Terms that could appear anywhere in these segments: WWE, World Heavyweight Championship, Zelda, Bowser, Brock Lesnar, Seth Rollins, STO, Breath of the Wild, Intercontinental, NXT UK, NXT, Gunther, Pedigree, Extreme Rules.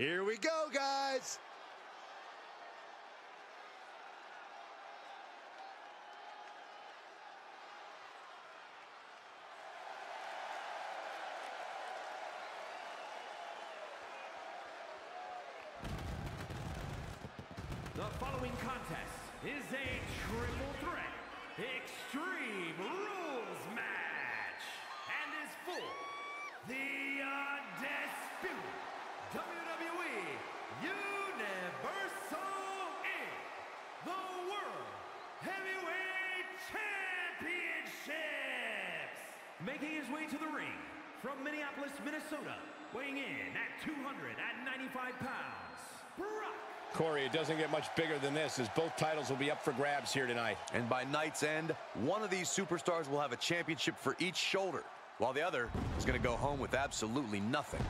Here we go, guys. The following contest is a triple threat Extreme Rules match and is for the undisputed WWE Universal and the World Heavyweight Championships. Making his way to the ring from Minneapolis, Minnesota, weighing in at 295 pounds, Brock. Corey, it doesn't get much bigger than this, as both titles will be up for grabs here tonight. And by night's end, one of these superstars will have a championship for each shoulder, while the other is going to go home with absolutely nothing.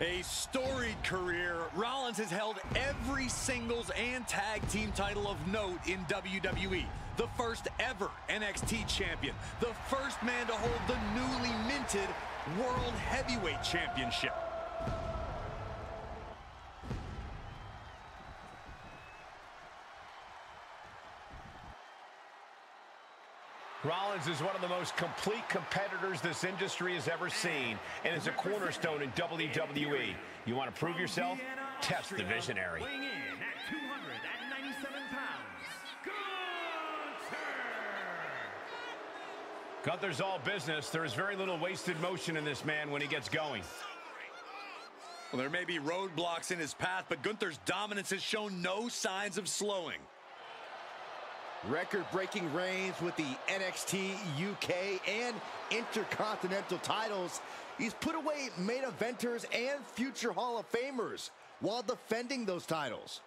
A storied career, Rollins has held every singles and tag team title of note in WWE. The first ever NXT champion. The first man to hold the newly minted World Heavyweight Championship. Rollins is one of the most complete competitors this industry has ever seen, and is a cornerstone in WWE. You want to prove yourself? Test the visionary. Weighing in at 297 pounds, Gunther! Gunther's all business. There is very little wasted motion in this man when he gets going. Well, there may be roadblocks in his path, but Gunther's dominance has shown no signs of slowing. Record-breaking reigns with the NXT, UK, and Intercontinental titles. He's put away main eventers and future Hall of Famers while defending those titles.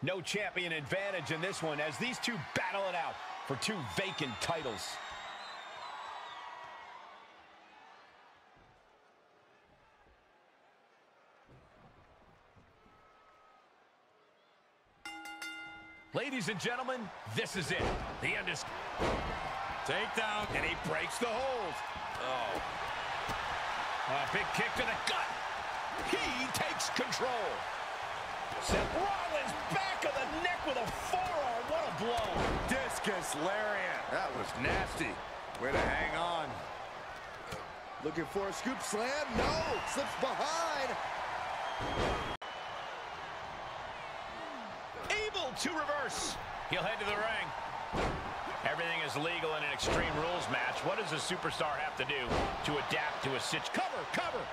No champion advantage in this one, as these two battle it out for two vacant titles. Ladies and gentlemen, this is it. The end is... Takedown, and he breaks the hold. Oh. A big kick to the gut. He takes control. Seth Rollins back of the neck with a forearm. What a blow. Discus lariat. That was nasty. Way to hang on. Looking for a scoop slam. No. Slips behind. Able to reverse. He'll head to the ring. Everything is legal in an Extreme Rules match. What does a superstar have to do to adapt to a situation? Cover, cover.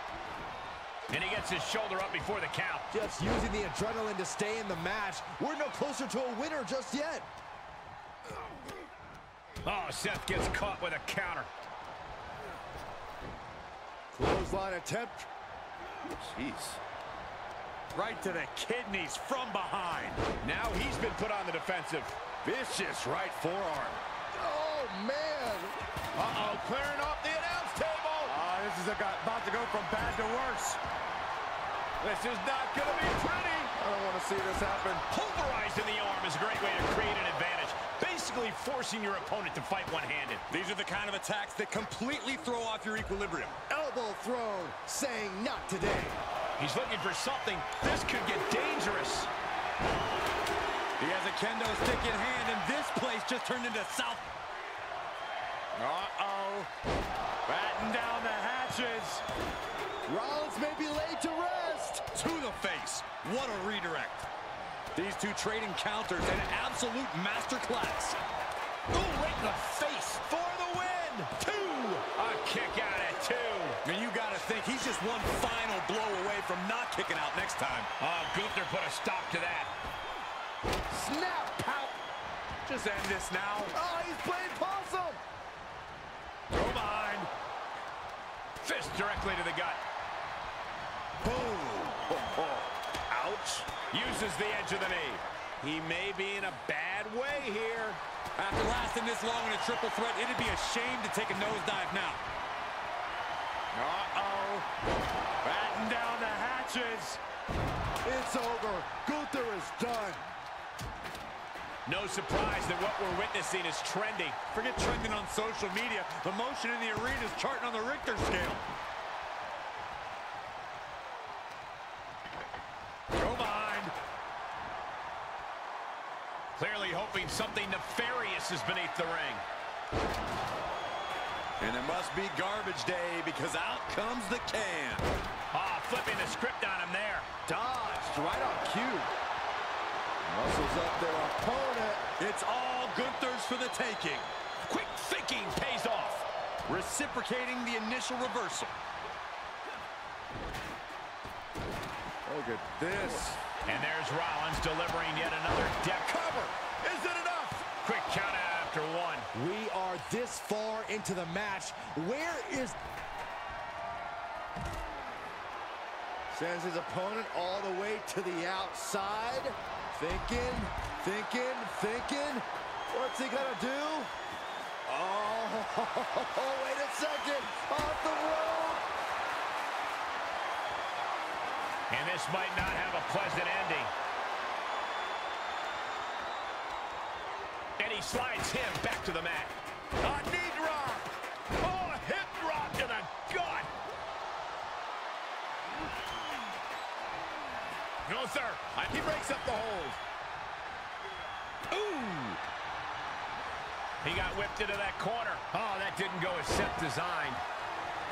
And he gets his shoulder up before the count. Just using the adrenaline to stay in the match. We're no closer to a winner just yet. Oh, Seth gets caught with a counter. Clothesline attempt. Jeez. Right to the kidneys from behind. Now he's been put on the defensive. Vicious right forearm. Oh, man. Uh-oh, clearing off the announce table. This is about to go from bad to worse. This is not going to be pretty. I don't want to see this happen. Pulverized in the arm is a great way to create an advantage, basically forcing your opponent to fight one-handed. These are the kind of attacks that completely throw off your equilibrium. Elbow thrown, saying not today. He's looking for something. This could get dangerous. He has a kendo stick in hand, and this place just turned into South. Uh-oh. Batten down the hatches. Rollins may be laid to rest. To the face. What a redirect. These two trading counters, an absolute masterclass. Ooh, right in the face for the win. Two. A kick out at two. And you got to think he's just one final blow away from not kicking out next time. Oh, Gunther put a stop to that. Snap out. Just end this now. Oh, he's playing possum. Throw behind. Fist directly to the gut. Boom. Oh, oh. Ouch. Uses the edge of the knee. He may be in a bad way here. After lasting this long in a triple threat, it'd be a shame to take a nosedive now. Uh-oh. Batten down the hatches. It's over. Gunther is done. No surprise that what we're witnessing is trending. Forget trending on social media. The motion in the arena is charting on the Richter scale. Clearly hoping something nefarious is beneath the ring. And it must be garbage day because out comes the can. Ah, flipping the script on him there. Dodged right on cue. Muscles up their opponent. It's all Gunther's for the taking. Quick thinking pays off. Reciprocating the initial reversal. Look at this. And there's Rollins delivering yet another depth cover. Is it enough? Quick count out after one. We are this far into the match. Where is... Sends his opponent all the way to the outside. Thinking, thinking, thinking. What's he gonna do? Oh, wait a second. Off the rope. And this might not have a pleasant ending. And he slides him back to the mat. A knee drop. Oh, a hip drop to the gut. No, sir. He breaks up the hold. Ooh. He got whipped into that corner. Oh, that didn't go as Seth designed.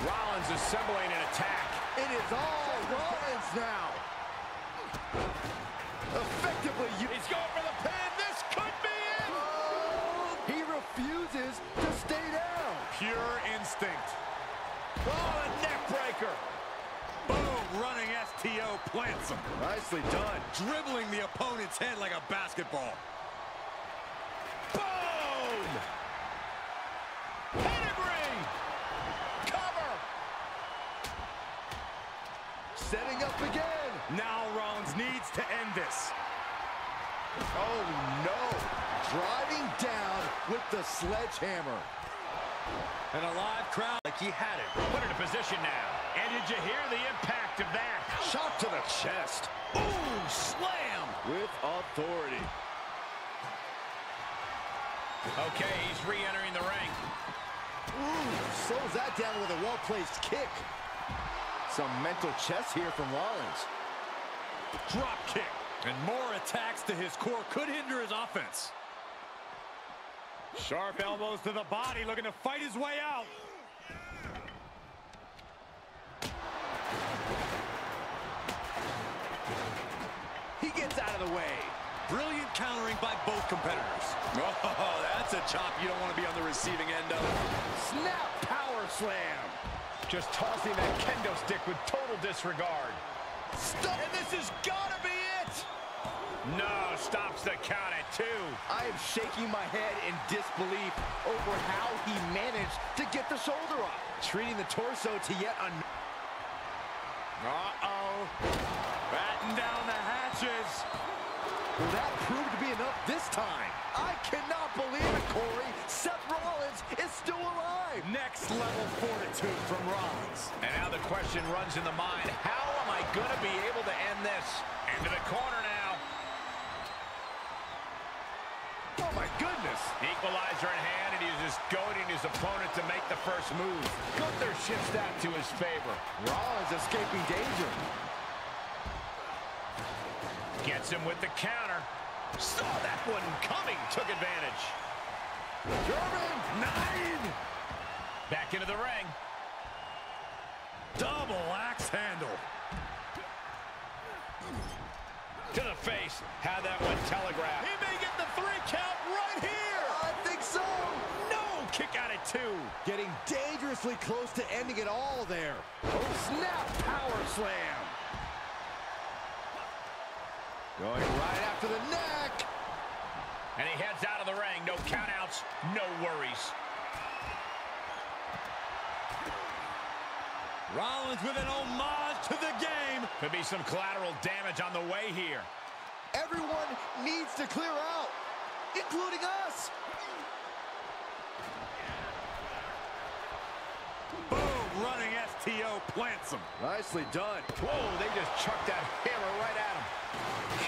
Rollins assembling an attack. It is all Rollins now. Effectively, he's going for the pin. This could be it. Oh, he refuses to stay down. Pure instinct. Oh, a neck breaker. Boom, running STO plants him. Nicely done. Dribbling the opponent's head like a basketball. Boom! Pedigree! Setting up again. Now Rollins needs to end this. Oh, no. Driving down with the sledgehammer. And a live crowd like he had it. Put it in position now. And did you hear the impact of that? Shot to the chest. Ooh, slam. With authority. Okay, he's re-entering the ring. Ooh, slows that down with a well-placed kick. Some mental chess here from Rollins. Drop kick. And more attacks to his core could hinder his offense. Sharp elbows to the body, looking to fight his way out. He gets out of the way. Brilliant countering by both competitors. Oh, that's a chop you don't want to be on the receiving end of. Snap power slam. Just tossing that kendo stick with total disregard. Stop. And this has got to be it. No, stops the count at two. I am shaking my head in disbelief over how he managed to get the shoulder up. Treating the torso to yet another. Uh-oh. Batten down the hatches. Well, that proved to be enough this time. I cannot believe it, Corey. Seth Rollins is still alive. Next level fortitude from Rollins. And now the question runs in the mind, how am I going to be able to end this? Into the corner now. Oh, my goodness. Equalizer in hand, and he's just goading his opponent to make the first move. Gunther shifts that to his favor. Rollins escaping danger. Gets him with the counter. Saw that one coming. Took advantage. German 9. Back into the ring. Double axe handle. to the face. Had that one telegraphed. He may get the 3 count right here. I think so. No, kick out at 2. Getting dangerously close to ending it all there. Oh, snap, power slam. Going right after the neck. And he heads out of the ring. No countouts, no worries. Rollins with an homage to the game. Could be some collateral damage on the way here. Everyone needs to clear out, including us. Boom, running STO plants him. Nicely done. Whoa, they just chucked that hammer right at him.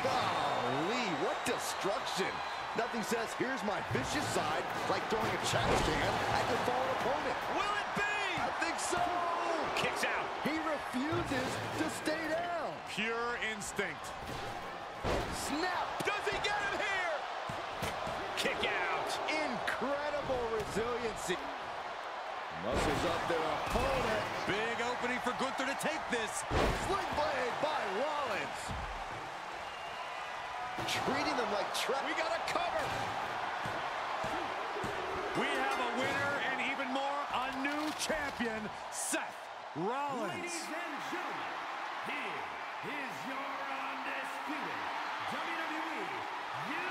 Golly, what destruction. Nothing says, here's my vicious side, like throwing a trash can at your fallen opponent. Will it be? I think so. Kicks out. He refuses to stay down. Pure instinct. Snap. Does he get it here? Kick out. Incredible resiliency. Muscles up their opponent. Big opening for Gunther to take this. Sling blade by Rollins. Treating them like trash. We got a cover. We have a winner and even more, a new champion, Seth Rollins. Ladies and gentlemen, here is your undisputed WWE